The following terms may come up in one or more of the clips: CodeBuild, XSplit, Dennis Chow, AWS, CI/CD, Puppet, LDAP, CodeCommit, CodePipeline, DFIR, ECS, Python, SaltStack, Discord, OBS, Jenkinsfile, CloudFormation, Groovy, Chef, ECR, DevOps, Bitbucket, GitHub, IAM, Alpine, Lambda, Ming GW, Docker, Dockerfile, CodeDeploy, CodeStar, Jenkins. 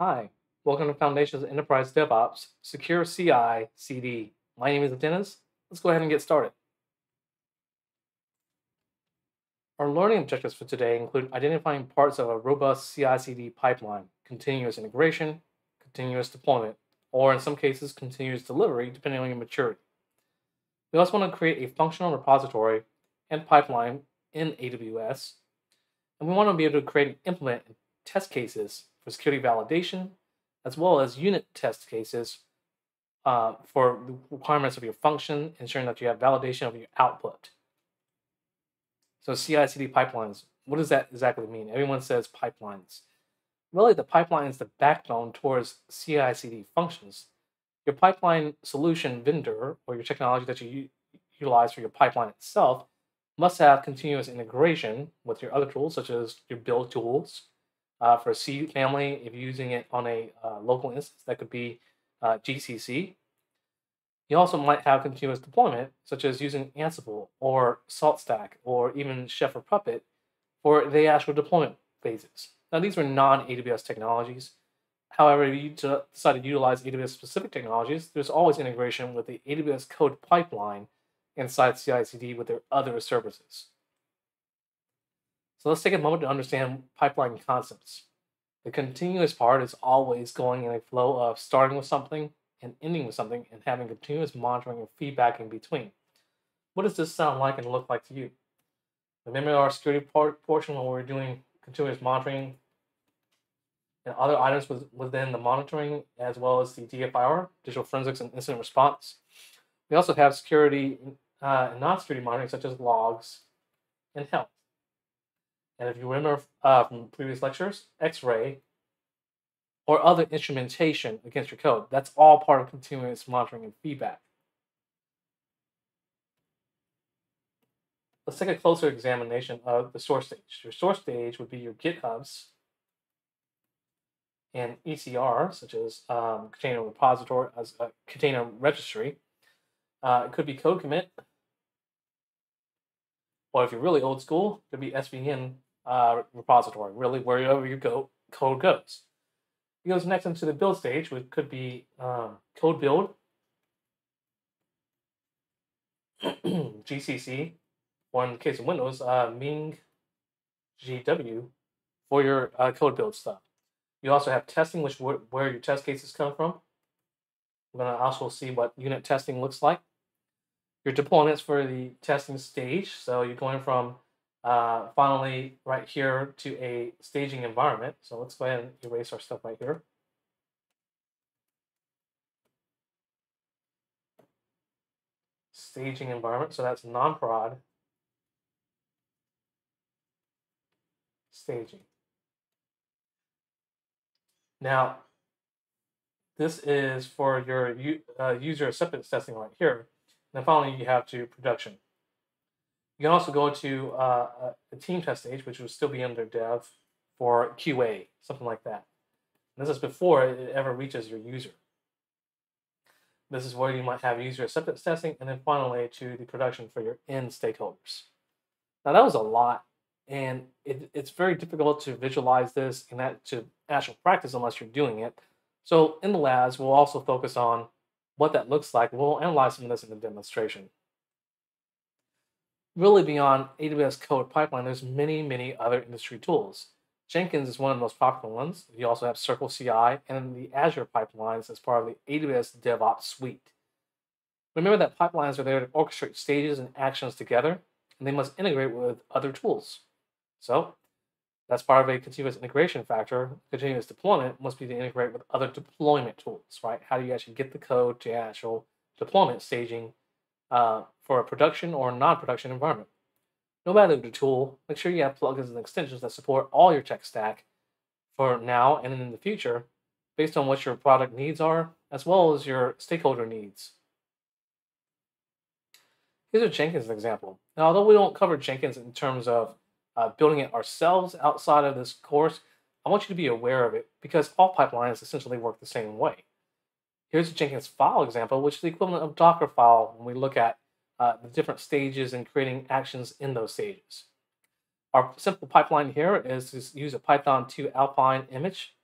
Hi, welcome to Foundations Enterprise DevOps Secure CI/CD. My name is Dennis. Let's go ahead and get started. Our learning objectives for today include identifying parts of a robust CI/CD pipeline, continuous integration, continuous deployment, or in some cases, continuous delivery, depending on your maturity. We also want to create a functional repository and pipeline in AWS, and we want to be able to create and implement test cases for security validation, as well as unit test cases for the requirements of your function, ensuring that you have validation of your output. So CI/CD pipelines, what does that exactly mean? Everyone says pipelines. Really, the pipeline is the backbone towards CI/CD functions. Your pipeline solution vendor, or your technology that you utilize for your pipeline itself, must have continuous integration with your other tools, such as your build tools. For C family, if you're using it on a local instance, that could be GCC. You also might have continuous deployment, such as using Ansible or SaltStack or even Chef or Puppet for the actual deployment phases. Now, these were non-AWS technologies. However, if you decide to utilize AWS-specific technologies, there's always integration with the AWS code pipeline inside CI/CD with their other services. So let's take a moment to understand pipeline concepts. The continuous part is always going in a flow of starting with something and ending with something and having continuous monitoring and feedback in between. What does this sound like and look like to you? Remember our security portion where we're doing continuous monitoring and other items within the monitoring, as well as the DFIR, digital forensics and incident response. We also have security and non-security monitoring, such as logs and health. And if you remember from previous lectures, X-Ray or other instrumentation against your code, that's all part of continuous monitoring and feedback. Let's take a closer examination of the source stage. Your source stage would be your GitHubs and ECR, such as container repository, as a container registry. It could be CodeCommit, or if you're really old school, it could be SVN. Repository, really wherever your code goes. It goes next into the build stage, which could be CodeBuild, GCC, or in the case of Windows, Ming GW for your CodeBuild stuff. You also have testing, which where your test cases come from. We're going to also see what unit testing looks like. Your deployments for the testing stage, so you're going from finally right here to a staging environment. So let's go ahead and erase our stuff right here. Staging environment, so that's non-prod staging. Now, this is for your user acceptance testing right here. And then finally, you have to production. You can also go to a team test stage, which will still be under dev for QA, something like that. And this is before it ever reaches your user. This is where you might have user acceptance testing, and then finally to the production for your end stakeholders. Now, that was a lot, and it's very difficult to visualize this and that to actual practice unless you're doing it. So in the labs, we'll also focus on what that looks like. We'll analyze some of this in the demonstration. Really, beyond AWS Code Pipeline, there's many other industry tools. Jenkins is one of the most popular ones. You also have CircleCI and the Azure Pipelines as part of the AWS DevOps suite. Remember that pipelines are there to orchestrate stages and actions together, and they must integrate with other tools. So that's part of a continuous integration factor. Continuous deployment must be to integrate with other deployment tools, right? How do you actually get the code to actual deployment staging for a production or non-production environment? No matter the tool, make sure you have plugins and extensions that support all your tech stack for now and in the future based on what your product needs are, as well as your stakeholder needs. Here's a Jenkins example. Now, although we don't cover Jenkins in terms of building it ourselves outside of this course, I want you to be aware of it because all pipelines essentially work the same way. Here's a Jenkinsfile example, which is the equivalent of Dockerfile when we look at the different stages and creating actions in those stages. Our simple pipeline here is to use a Python 2 Alpine image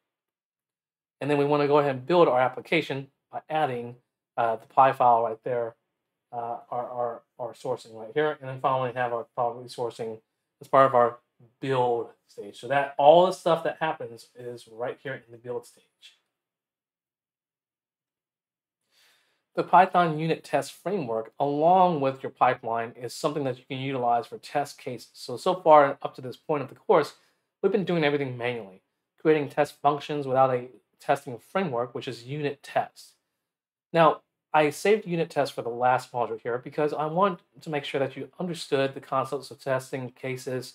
And then we want to go ahead and build our application by adding the PI file right there, our sourcing right here. And then finally have our probably sourcing as part of our build stage. So that all the stuff that happens is right here in the build stage. The Python unit test framework, along with your pipeline, is something that you can utilize for test cases. So far up to this point of the course, we've been doing everything manually, creating test functions without a testing framework, which is unit tests. Now, I saved unit tests for the last module here because I want to make sure that you understood the concepts of testing cases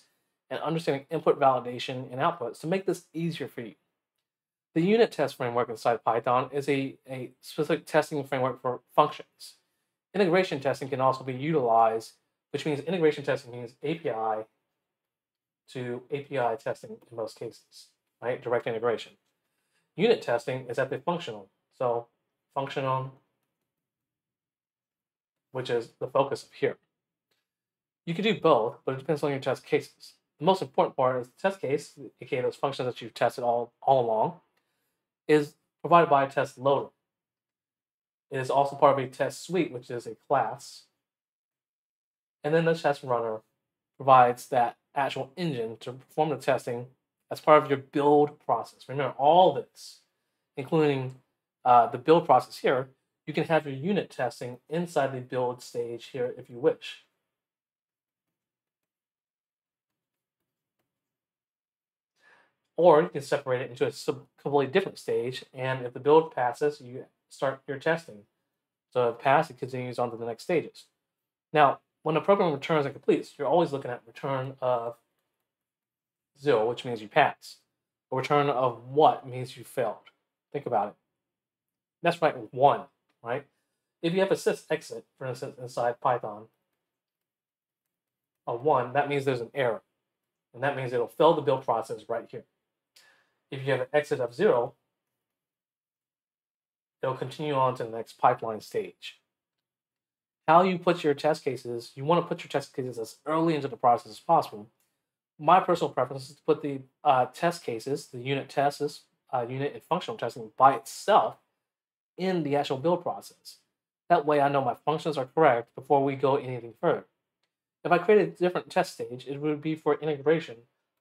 and understanding input validation and outputs to make this easier for you. The unit test framework inside Python is a specific testing framework for functions. Integration testing can also be utilized, which means integration testing means API to API testing in most cases, right? Direct integration. Unit testing is at the functional. So functional, which is the focus of here. You could do both, but it depends on your test cases. The most important part is the test case, aka those functions that you've tested all along, is provided by a test loader. It is also part of a test suite, which is a class. And then the test runner provides that actual engine to perform the testing as part of your build process. Remember, all this, including the build process here, you can have your unit testing inside the build stage here if you wish. Or you can separate it into a completely different stage, and if the build passes, you start your testing. So if it passes, it continues on to the next stages. Now, when a program returns and completes, you're always looking at return of 0, which means you pass. Or return of what means you failed. Think about it. That's right, 1, right? If you have a sysexit, for instance, inside Python, a 1, that means there's an error. And that means it'll fail the build process right here. If you have an exit of 0, it'll continue on to the next pipeline stage. How you put your test cases, you want to put your test cases as early into the process as possible. My personal preference is to put the test cases, the unit tests, unit and functional testing by itself in the actual build process. That way I know my functions are correct before we go anything further. If I created a different test stage, it would be for integration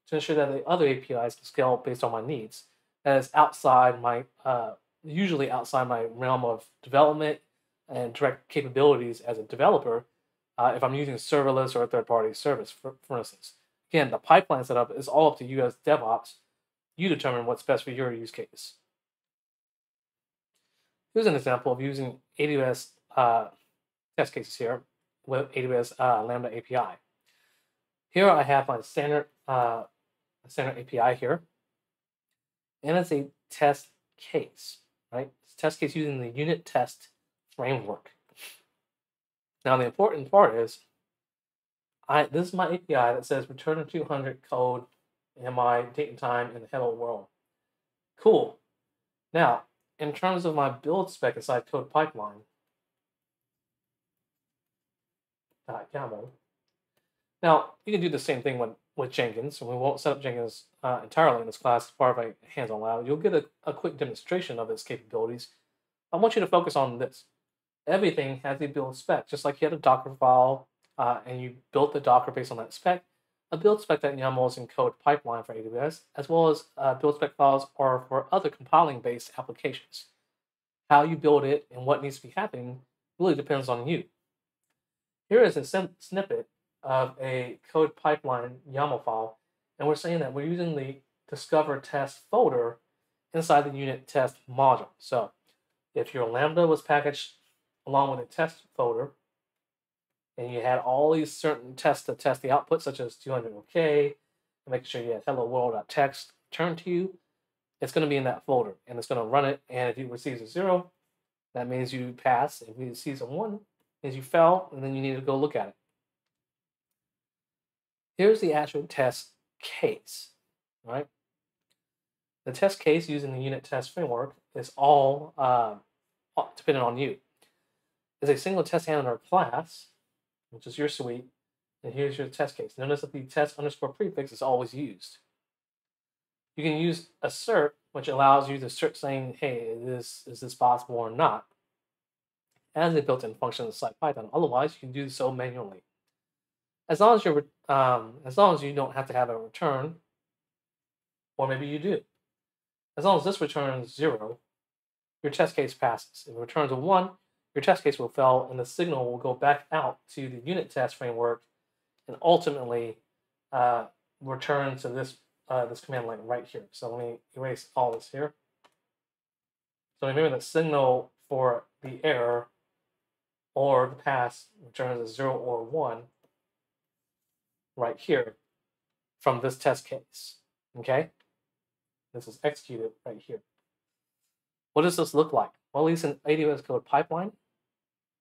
to ensure that the other APIs can scale based on my needs. That is outside my, usually outside my realm of development and direct capabilities as a developer if I'm using serverless or a third-party service, for instance. Again, the pipeline setup is all up to you as DevOps. You determine what's best for your use case. Here's an example of using AWS test cases here with AWS Lambda API. Here I have my standard API here, and it's a test case, right? It's a test case using the unit test framework. Now the important part is, this is my API that says return a 200 code, MI, date and time, and hello world. Cool. Now, in terms of my build spec inside CodePipeline, now, you can do the same thing with Jenkins, and we won't set up Jenkins entirely in this class as part of a hands-on lab. You'll get a quick demonstration of its capabilities. I want you to focus on this. Everything has a build spec, just like you had a Dockerfile and you built the Docker based on that spec. A build spec.yaml is in CodePipeline for AWS, as well as build spec files are for other compiling-based applications. How you build it and what needs to be happening really depends on you. Here is a snippet of a code pipeline YAML file, and we're saying that we're using the discover test folder inside the unit test module. So if your Lambda was packaged along with a test folder, and you had all these certain tests to test the output, such as 200OK, and making sure you had hello world.txt turned to you, it's going to be in that folder, and it's going to run it, and if it receives a 0, that means you pass. If it receives a 1, as you fell, and then you need to go look at it. Here's the actual test case, right? The test case using the unit test framework is all dependent on you. It's a single test handler class, which is your suite, and here's your test case. Notice that the test underscore prefix is always used. you can use a cert, which allows you to search saying, hey, is this possible or not, as a built-in function inside Python. Otherwise, you can do so manually. As long as you're, as long as you don't have to have a return, or maybe you do. As long as this returns 0, your test case passes. If it returns a 1, your test case will fail, and the signal will go back out to the unit test framework, and ultimately return to this command line right here. So let me erase all this here. So remember, the signal for the error or the pass returns a 0 or 1 right here from this test case. Okay, this is executed right here. What does this look like? Well, at least in AWS code pipeline,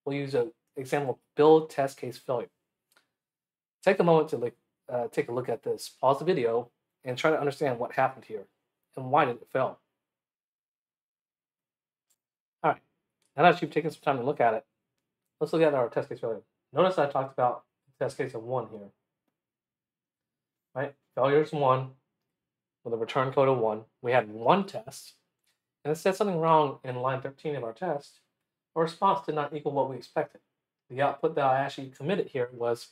we'll use an example of build test case failure. Take a moment to take a look at this. Pause the video and try to understand what happened here and why did it fail. All right, now that you've taken some time to look at it, let's look at our test case failure. Notice I talked about test case of 1 here, right? Failure is 1 with a return code of 1. We had 1 test, and it said something wrong in line 13 of our test. Our response did not equal what we expected. The output that I actually committed here was,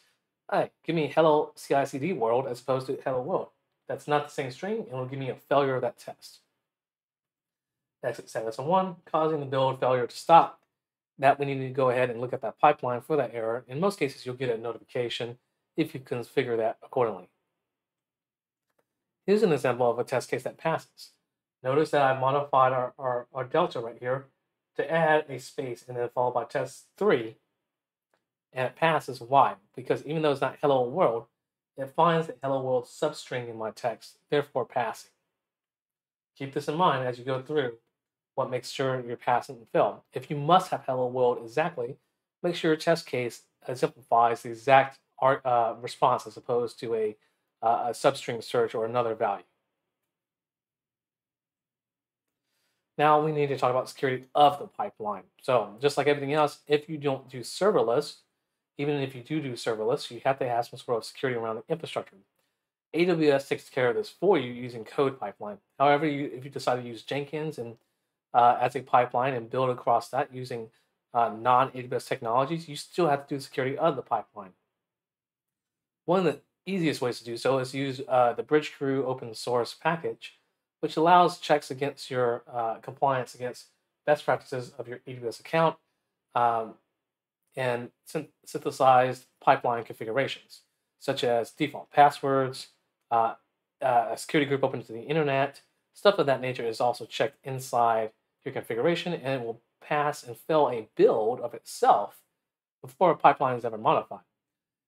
hey, give me hello CI/CD world as opposed to hello world. That's not the same string, and it'll give me a failure of that test. Exit status on 1, causing the build failure to stop. That we need to go ahead and look at that pipeline for that error. In most cases, you'll get a notification if you configure that accordingly. Here's an example of a test case that passes. Notice that I modified our delta right here to add a space and then followed by test 3, and it passes. Why? Because even though it's not hello world, it finds the hello world substring in my text, therefore passing. Keep this in mind as you go through what makes sure you're passing the fail. If you must have hello world exactly, make sure your test case exemplifies the exact response as opposed to a substring search or another value. Now we need to talk about security of the pipeline. So just like everything else, if you don't do serverless, even if you do serverless, you have to have some sort of security around the infrastructure. AWS takes care of this for you using CodePipeline. However, if you decide to use Jenkins and as a pipeline and build across that using non-AWS technologies, you still have to do security of the pipeline. One of the easiest ways to do so is use the Bridge Crew open source package, which allows checks against your compliance against best practices of your AWS account and synthesized pipeline configurations, such as default passwords, a security group open to the internet, stuff of that nature is also checked inside your configuration, and it will pass and fail a build of itself before a pipeline is ever modified.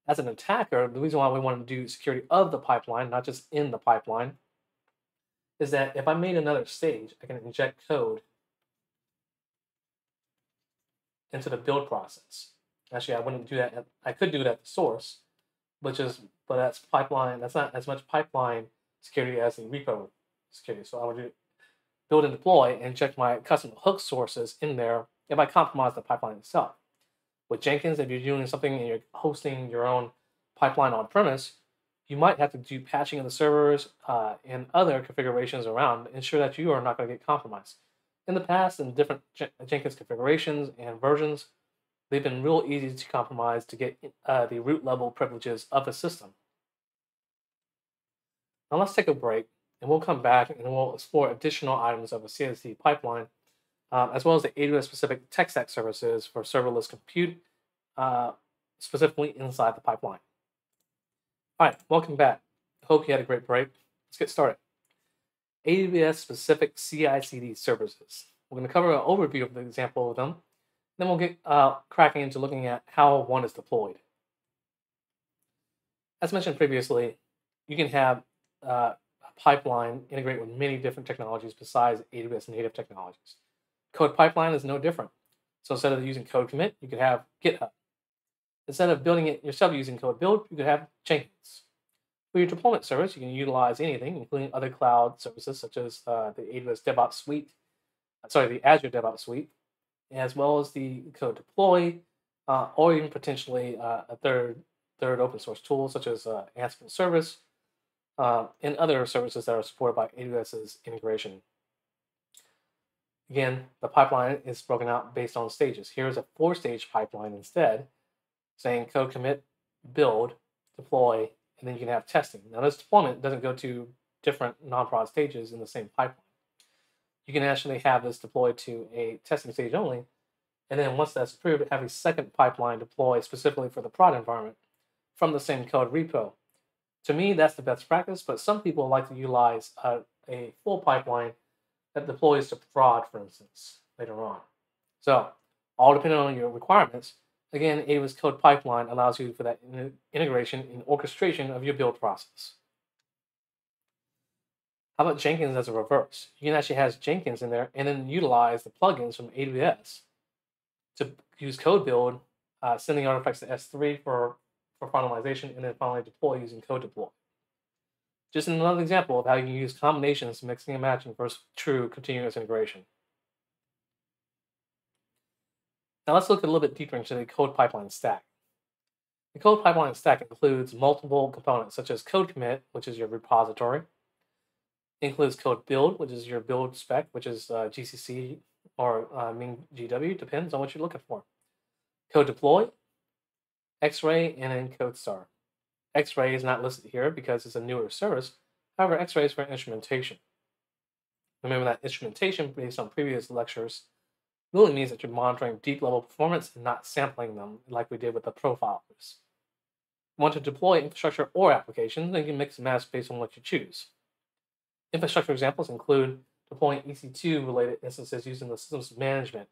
As an attacker, the reason why we want to do security of the pipeline, not just in the pipeline, is that if I made another stage, I can inject code into the build process. Actually, I wouldn't do that. I could do it at the source, but that's pipeline. That's not as much pipeline security as the repo security. So I would do build and deploy and check my custom hook sources in there if I compromise the pipeline itself. With Jenkins, if you're doing something and you're hosting your own pipeline on premise, you might have to do patching of the servers and other configurations around to ensure that you are not going to get compromised. In the past, in different Jenkins configurations and versions, they've been real easy to compromise to get the root level privileges of the system. Now let's take a break, and we'll come back and we'll explore additional items of a CI/CD pipeline, as well as the AWS specific tech stack services for serverless compute, specifically inside the pipeline. All right, welcome back. Hope you had a great break. Let's get started. AWS-specific CI/CD services. We're going to cover an overview of the example of them, then we'll get cracking into looking at how one is deployed. As mentioned previously, you can have a pipeline integrate with many different technologies besides AWS native technologies. CodePipeline is no different. So instead of using CodeCommit, you could have GitHub. Instead of building it yourself using CodeBuild, you could have Jenkins. For your deployment service, you can utilize anything, including other cloud services such as the AWS DevOps Suite, the Azure DevOps Suite, as well as the CodeDeploy, or even potentially a third open source tool such as Ansible Service, and other services that are supported by AWS's integration. Again, the pipeline is broken out based on stages. Here's a four-stage pipeline instead, saying code commit, build, deploy, and then you can have testing. Now this deployment doesn't go to different non-prod stages in the same pipeline. You can actually have this deployed to a testing stage only, and then once that's approved, have a second pipeline deploy specifically for the prod environment from the same code repo. To me, that's the best practice, but some people like to utilize a full pipeline that deploys to prod, for instance, later on. So, all depending on your requirements, again, AWS Code Pipeline allows you for that integration and orchestration of your build process. How about Jenkins as a reverse? You can actually have Jenkins in there and then utilize the plugins from AWS to use CodeBuild, sending artifacts to S3 for finalization, and then finally deploy using CodeDeploy. Just another example of how you can use combinations, mixing and matching for true continuous integration. Now let's look a little bit deeper into the code pipeline stack. The code pipeline stack includes multiple components, such as code commit, which is your repository. It includes code build, which is your build spec, which is GCC or Ming GW, depends on what you're looking for. Code deploy, X-Ray, and then CodeStar. X-Ray is not listed here because it's a newer service. However, X-Ray is for instrumentation. Remember that instrumentation, based on previous lectures, really means that you're monitoring deep level performance and not sampling them like we did with the profilers. You want to deploy infrastructure or applications, then you can mix and match based on what you choose. Infrastructure examples include deploying EC2 related instances using the systems management.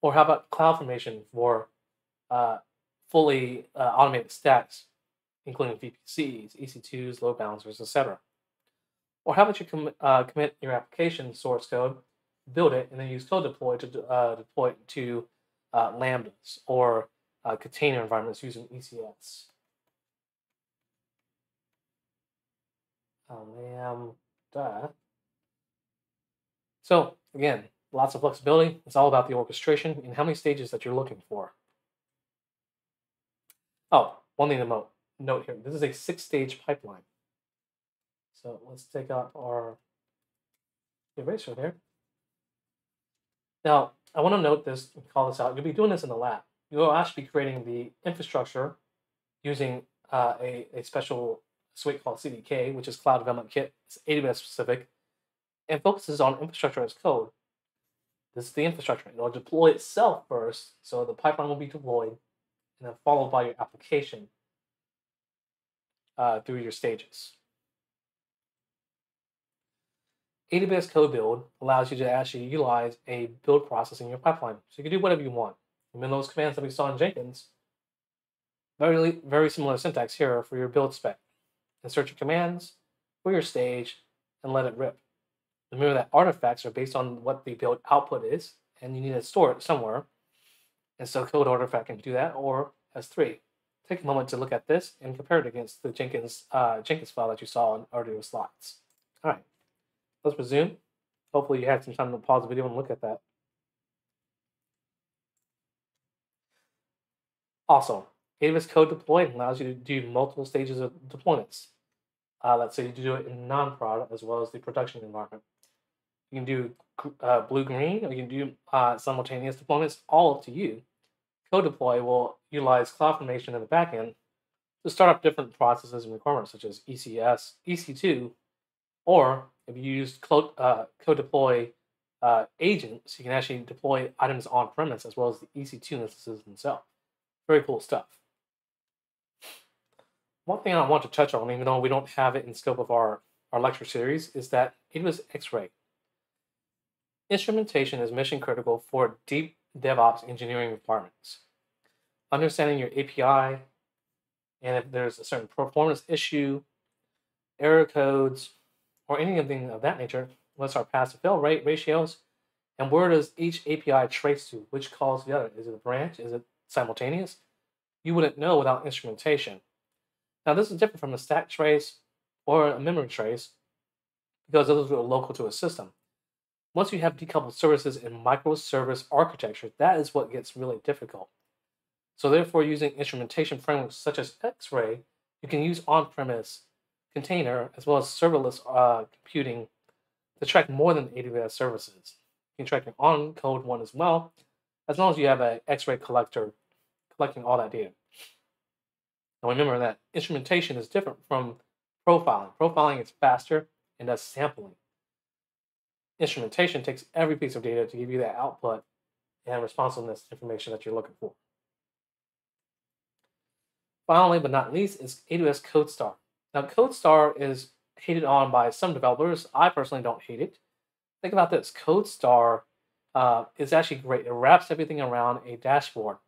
Or how about CloudFormation for fully automated stacks, including VPCs, EC2s, load balancers, etc. Or how about you commit your application source code, build it, and then use CodeDeploy to deploy it to Lambdas or container environments using ECS. So again, lots of flexibility. It's all about the orchestration and how many stages that you're looking for. Oh, one thing to note here, this is a 6-stage pipeline. So let's take out our eraser here. Now, I want to note this and call this out. You'll be doing this in the lab. You'll actually be creating the infrastructure using a special suite called CDK, which is Cloud Development Kit. It's AWS specific and focuses on infrastructure as code. This is the infrastructure. It'll deploy itself first, so the pipeline will be deployed, and then followed by your application through your stages. AWS CodeBuild allows you to actually utilize a build process in your pipeline. So you can do whatever you want. Remember those commands that we saw in Jenkins? Very, very similar syntax here for your build spec. Insert your commands for your stage and let it rip. Remember that artifacts are based on what the build output is, and you need to store it somewhere. And so code artifact can do that, or S3. Take a moment to look at this and compare it against the Jenkins file that you saw in earlier slides. All right, let's resume. Hopefully you had some time to pause the video and look at that. Also, AWS Code Deploy allows you to do multiple stages of deployments. Let's say you do it in non-prod as well as the production environment. You can do blue-green, or you can do simultaneous deployments, all up to you. CodeDeploy will utilize CloudFormation in the backend to start up different processes and requirements, such as ECS, EC2, or if you use CodeDeploy agents, you can actually deploy items on-premise as well as the EC2 instances themselves. Very cool stuff. One thing I want to touch on, even though we don't have it in scope of our lecture series, is that AWS X-Ray. Instrumentation is mission critical for deep DevOps engineering requirements. Understanding your API, and if there's a certain performance issue, error codes, or anything of that nature, what's our pass to fail rate ratios, and where does each API trace to? Which calls the other? Is it a branch? Is it simultaneous? You wouldn't know without instrumentation. Now this is different from a stack trace or a memory trace because those are local to a system. Once you have decoupled services and microservice architecture, that is what gets really difficult. So therefore, using instrumentation frameworks such as X-Ray, you can use on-premise container, as well as serverless computing to track more than AWS services. You can track your own code one as well, as long as you have an X-Ray collector collecting all that data. Now remember that instrumentation is different from profiling. Profiling is faster and does sampling. Instrumentation takes every piece of data to give you that output and responsiveness information that you're looking for. Finally, but not least, is AWS CodeStar. Now, CodeStar is hated on by some developers. I personally don't hate it. Think about this. CodeStar is actually great. It wraps everything around a dashboard,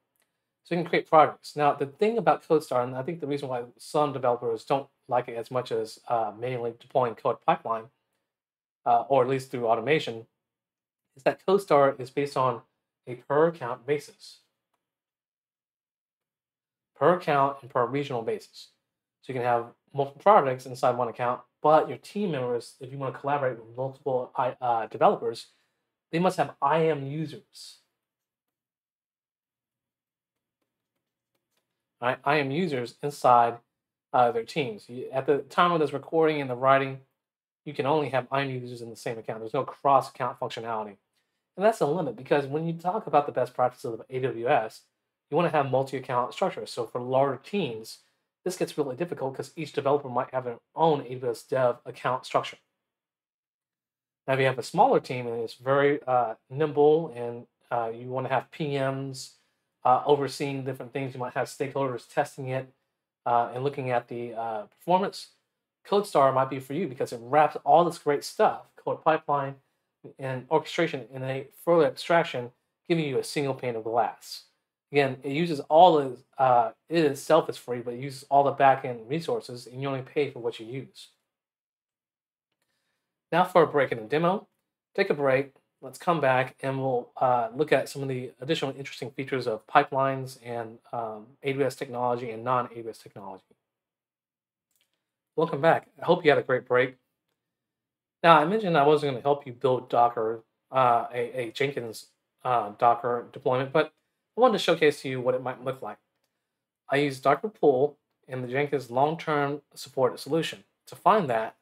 so you can create projects. Now, the thing about CodeStar, and I think the reason why some developers don't like it as much as manually deploying CodePipeline, or at least through automation, is that CodeStar is based on a per-account basis. Per account and per regional basis. So you can have multiple projects inside one account, but your team members, if you want to collaborate with multiple developers, they must have IAM users. All right, IAM users inside their teams. At the time of this recording and the writing, you can only have IAM users in the same account. There's no cross-account functionality. And that's the limit, because when you talk about the best practices of AWS, you want to have multi-account structures. So for larger teams, this gets really difficult because each developer might have their own AWS dev account structure. Now, if you have a smaller team and it's very nimble and you want to have PMs overseeing different things, you might have stakeholders testing it and looking at the performance, CodeStar might be for you because it wraps all this great stuff, code pipeline and orchestration, in a further abstraction, giving you a single pane of glass. Again, it uses all of, it itself is free, but it uses all the back-end resources, and you only pay for what you use. Now for a break in the demo. Take a break, let's come back, and we'll look at some of the additional interesting features of pipelines and AWS technology and non-AWS technology. Welcome back. I hope you had a great break. Now, I mentioned I wasn't going to help you build Docker, a Jenkins Docker deployment, but I wanted to showcase to you what it might look like. I used Docker Pool and the Jenkins long-term supported solution. To find that,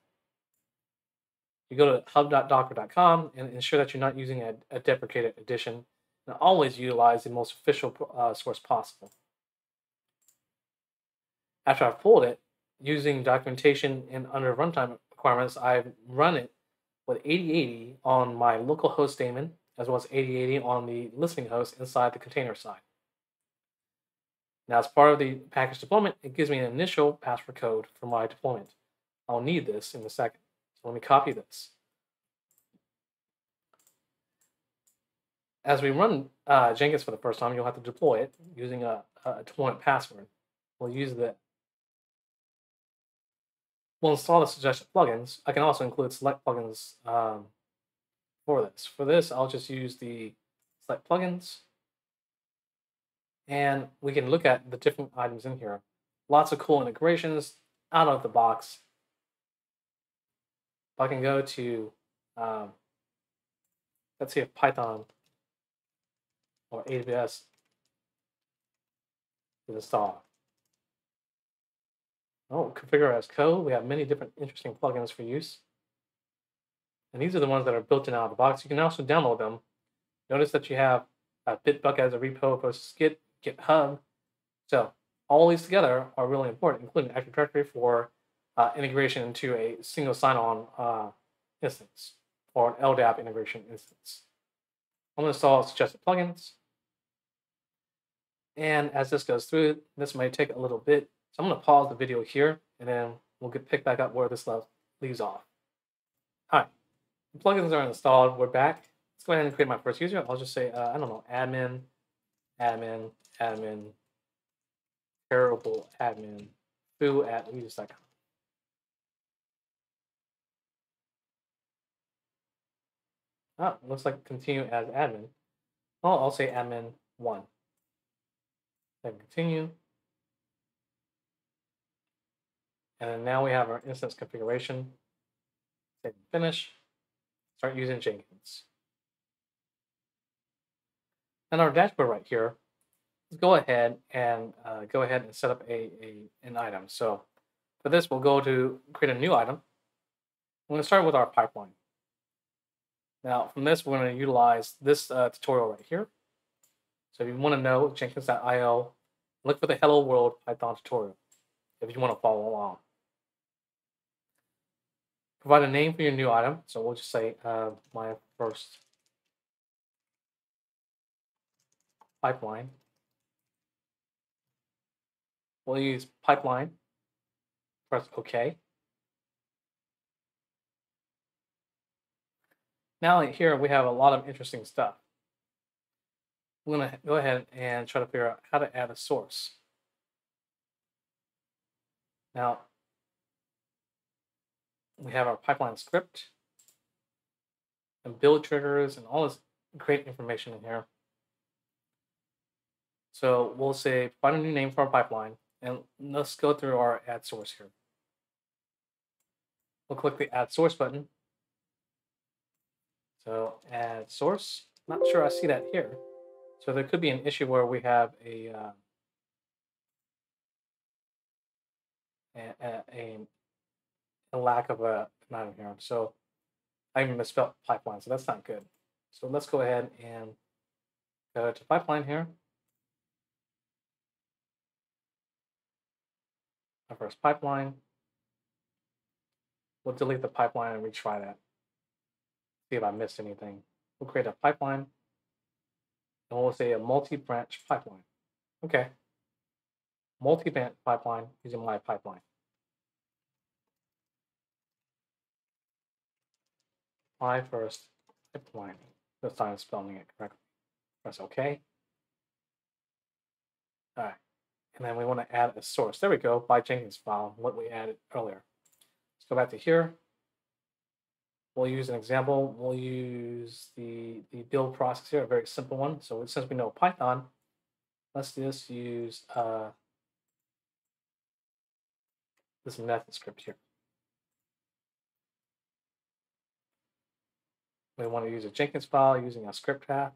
you go to hub.docker.com and ensure that you're not using a deprecated edition, and always utilize the most official source possible. After I've pulled it, using documentation and under runtime requirements, I've run it with 8080 on my local host daemon, as well as 8080 on the listening host inside the container side. Now, as part of the package deployment, it gives me an initial password code for my deployment. I'll need this in a second. So let me copy this. As we run Jenkins for the first time, you'll have to deploy it using a deployment password. We'll use that. We'll install the suggested plugins. I can also include select plugins for this. For this, I'll just use the select plugins, and we can look at the different items in here. Lots of cool integrations out of the box. If I can go to, let's see if Python or AWS is installed. Oh, configure as code. We have many different interesting plugins for use. And these are the ones that are built in out of the box. You can also download them. Notice that you have Bitbucket as a repo versus Git, GitHub. So all these together are really important, including Active Directory for integration into a single sign-on instance or an LDAP integration instance. I'm going to install suggested plugins. And as this goes through, this may take a little bit. So I'm going to pause the video here, and then we'll pick back up where this leaves off. All right. The plugins are installed. We're back. Let's go ahead and create my first user. I'll just say, I don't know, admin, terrible admin, foo@leaders.com. Oh, looks like continue as admin. Oh, I'll say admin1. Then continue. And then now we have our instance configuration. Say finish. Start using Jenkins. And our dashboard right here, let's go ahead and set up an item. So For this, we'll go to create a new item. We're going to start with our pipeline. Now, from this, we're going to utilize this tutorial right here. So if you want to know Jenkins.io, look for the Hello World Python tutorial if you want to follow along. Provide a name for your new item. So we'll just say my first pipeline. We'll use pipeline. Press OK. Now here we have a lot of interesting stuff. We're going to go ahead and try to figure out how to add a source. Now, we have our pipeline script and build triggers and all this great information in here. So we'll say, find a new name for our pipeline, and let's go through our add source here. We'll click the add source button. So add source, not sure I see that here. So there could be an issue where we have a lack of an item here. So I even misspelled pipeline, so that's not good. So let's go ahead and go to pipeline here. Our first pipeline. We'll delete the pipeline and retry that. See if I missed anything. We'll create a pipeline. And we'll say a multi-branch pipeline. Okay. Multi-branch pipeline using my pipeline. My first pipeline. This time I'm spelling it correctly. Press OK. All right. And then we want to add a source. There we go. By Jenkinsfile, what we added earlier. Let's go back to here. We'll use an example. We'll use the build process here, a very simple one. So since we know Python, let's just use this method script here. We want to use a Jenkins file using a script path.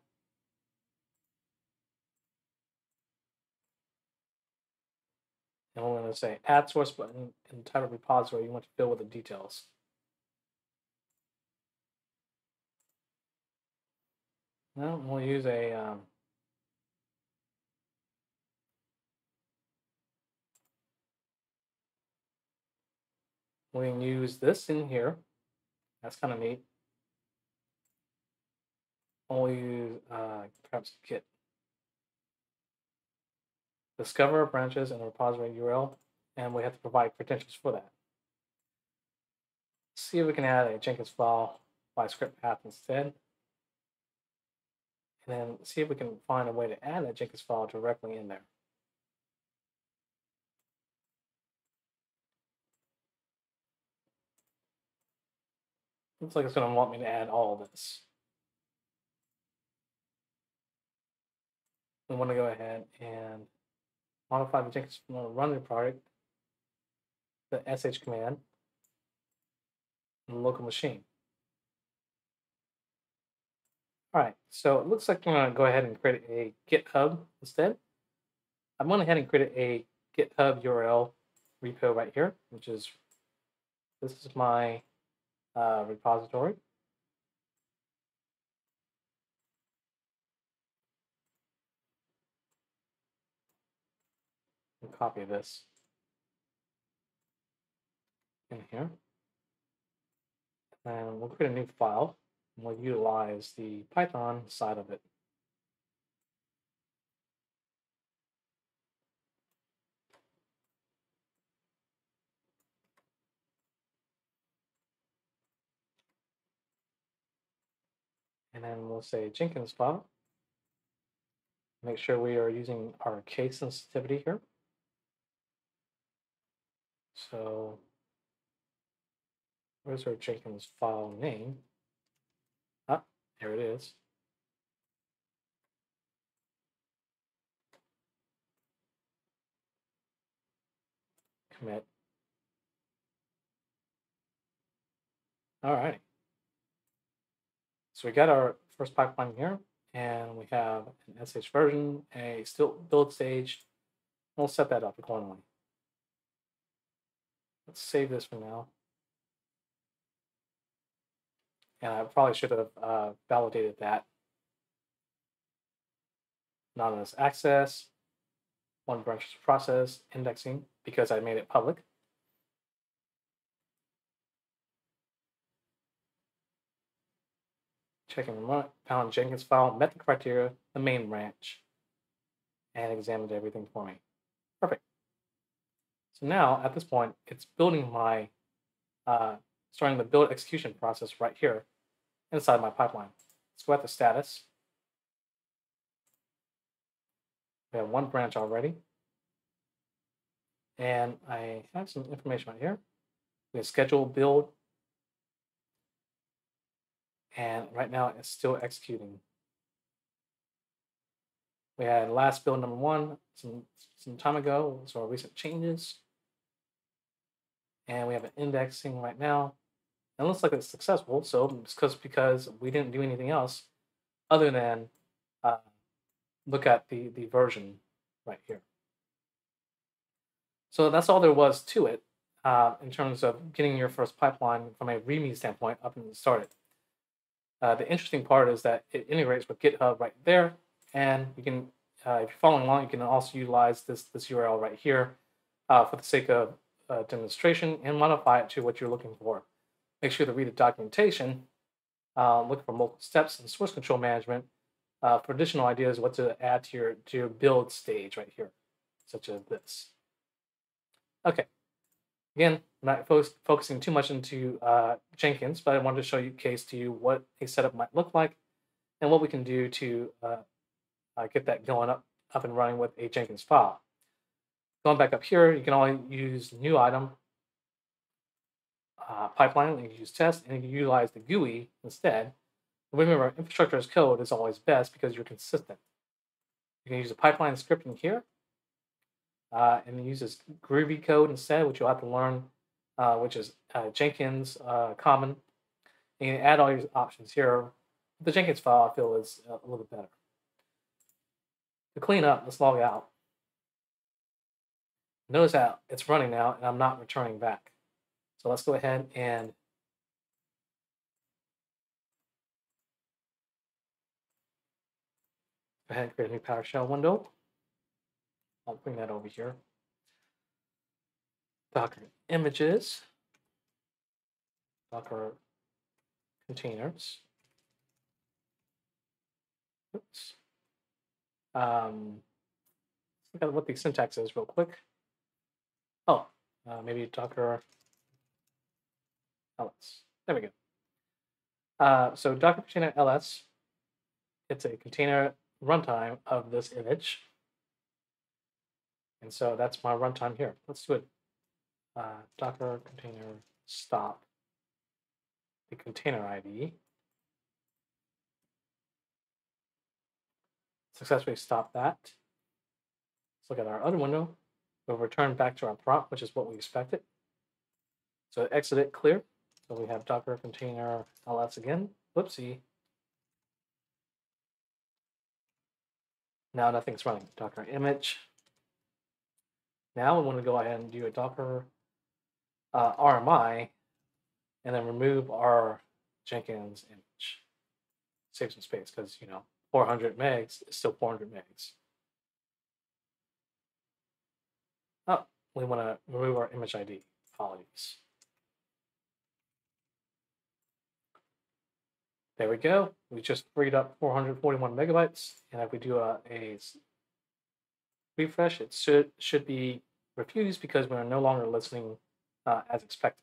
And we're going to say add source button and type of repository you want to fill with the details. No, we'll use a we can use this in here. That's kind of neat. We'll use perhaps git discover branches and repository URL, and we have to provide credentials for that. See if we can add a Jenkins file by script path instead. And then see if we can find a way to add that Jenkins file directly in there. Looks like it's going to want me to add all of this. We want to go ahead and modify the Jenkins file to run the product, the sh command, and the local machine. All right, so it looks like I'm going to go ahead and create a GitHub instead. I'm going to go ahead and create a GitHub URL repo right here, which is, this is my repository. I'll copy this in here. And we'll create a new file. We'll utilize the Python side of it. And then we'll say Jenkins file. Make sure we are using our case sensitivity here. So where's our Jenkins file name? There it is. Commit. All right. So we got our first pipeline here, and we have an SH version, a still build stage. We'll set that up accordingly. Let's save this for now. And I probably should have validated that. Anonymous access, one branch process, indexing, because I made it public. Checking pound Jenkins file, met the criteria, the main branch, and examined everything for me. Perfect. So now at this point, it's building my, starting the build execution process right here inside my pipeline. Let's go at the status. We have one branch already. And I have some information right here. We have schedule build. And right now it's still executing. We had last build number one some time ago, so our recent changes. And we have an indexing right now. And it looks like it's successful. So it's because we didn't do anything else other than look at the version right here. So that's all there was to it in terms of getting your first pipeline from a README standpoint up and started. The interesting part is that it integrates with GitHub right there. And you can, if you're following along, you can also utilize this URL right here for the sake of demonstration and modify it to what you're looking for. Make sure to read the documentation, look for multiple steps in source control management for additional ideas what to add to your build stage right here, such as this. Okay, again, I'm not focusing too much into Jenkins, but I wanted to show you what a setup might look like and what we can do to get that going up and running with a Jenkins file. Going back up here, you can only use new item pipeline, you can use test, and you can utilize the GUI instead. Remember, infrastructure as code is always best because you're consistent. You can use a pipeline scripting here and use this Groovy code instead, which you'll have to learn, which is Jenkins common. And you can add all your options here. The Jenkins file, I feel, is a little bit better. To clean up, let's log out. Notice how it's running now and I'm not returning back. So let's go ahead and create a new PowerShell window. I'll bring that over here. Docker images, Docker containers. Oops. Look at what the syntax is real quick. Oh, maybe Docker ls. There we go. So Docker container ls. It's a container runtime of this image, and so that's my runtime here. Let's do it. Docker container stop. The container ID. Successfully stop that. Let's look at our other window. We'll return back to our prompt, which is what we expected. So exit it, clear. So we have Docker container ls again. Whoopsie. Now nothing's running. Docker image. Now we want to go ahead and do a Docker RMI and then remove our Jenkins image. Save some space because, you know, 400 megs is still 400 megs. Oh, we want to remove our image ID. Apologies. There we go. We just freed up 441 megabytes. And if we do a refresh, it should be refused because we are no longer listening as expected.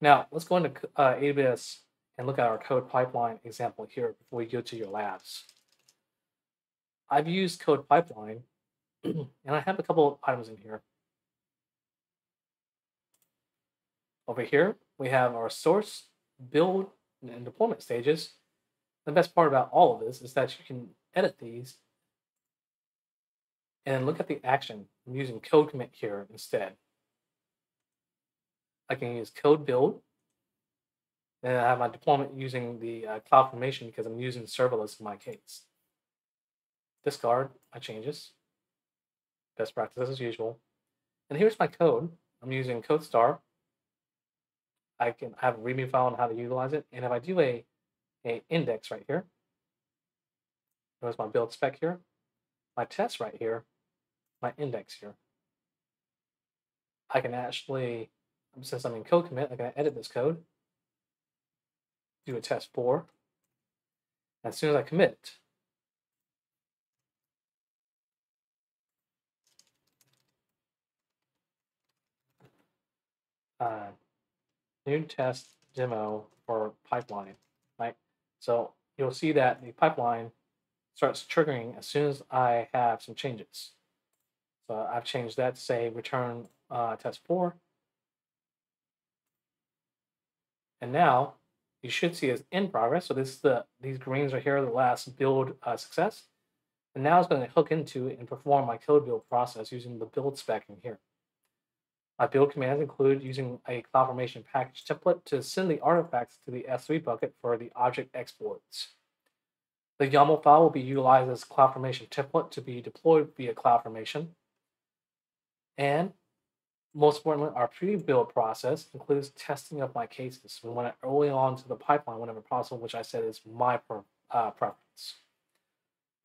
Now, let's go into AWS and look at our code pipeline example here before we go to your labs. I've used code pipeline, and I have a couple of items in here. Over here, we have our source, build, and deployment stages. The best part about all of this is that you can edit these and look at the action. I'm using CodeCommit here instead. I can use CodeBuild. And I have my deployment using the CloudFormation because I'm using serverless in my case. Discard my changes. Best practice as usual. And here's my code. I'm using CodeStar. I have a README file on how to utilize it. And if I do a index right here, notice my build spec here, my test right here, my index here. I can actually, since I'm in CodeCommit, I can edit this code, do a test for. As soon as I commit, new test demo for pipeline, right? So you'll see that the pipeline starts triggering as soon as I have some changes. So I've changed that to say return test 4. And now you should see it's in progress. So this is these greens right here are the last build success. And now it's going to hook into and perform my code build process using the build spec in here. My build commands include using a CloudFormation package template to send the artifacts to the S3 bucket for the object exports. The YAML file will be utilized as a CloudFormation template to be deployed via CloudFormation. And most importantly, our pre-build process includes testing of my cases. We want it early on to the pipeline whenever possible, which I said is my preference.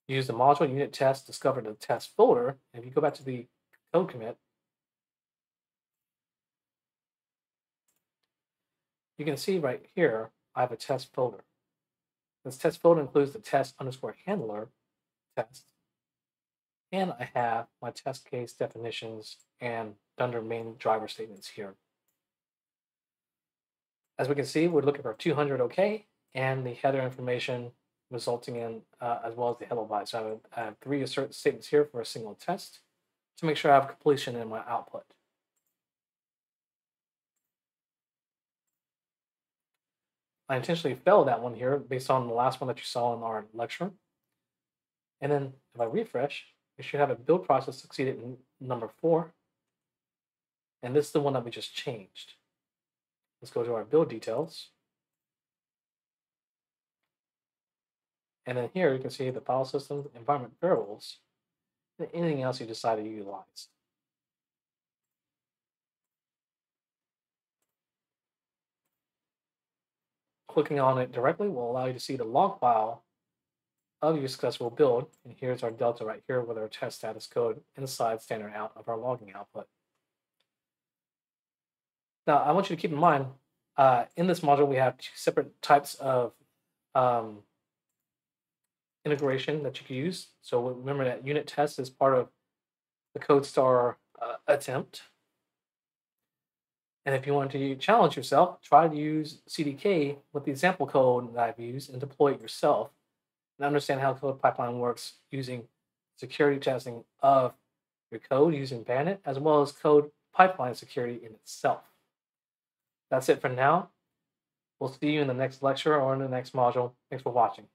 Use the module unit test, discover the test folder. And if you go back to the code commit, you can see right here, I have a test folder. This test folder includes the test_handler test. And I have my test case definitions and under main driver statements here. As we can see, we're looking for 200 OK and the header information resulting in as well as the hello by. So I have 3 assert statements here for a single test to make sure I have completion in my output. I intentionally failed that one here based on the last one that you saw in our lecture. And then if I refresh, we should have a build process succeeded in number 4. And this is the one that we just changed. Let's go to our build details. And then here you can see the file system, environment variables, and anything else you decide to utilize. Clicking on it directly will allow you to see the log file of your successful build. And here's our delta right here with our test status code inside standard out of our logging output. Now, I want you to keep in mind, in this module, we have 2 separate types of integration that you can use. So remember that unit test is part of the CodeStar attempt. And if you want to challenge yourself, try to use CDK with the example code that I've used and deploy it yourself and understand how CodePipeline works using security testing of your code using Bandit as well as CodePipeline security in itself. That's it for now. We'll see you in the next lecture or in the next module. Thanks for watching.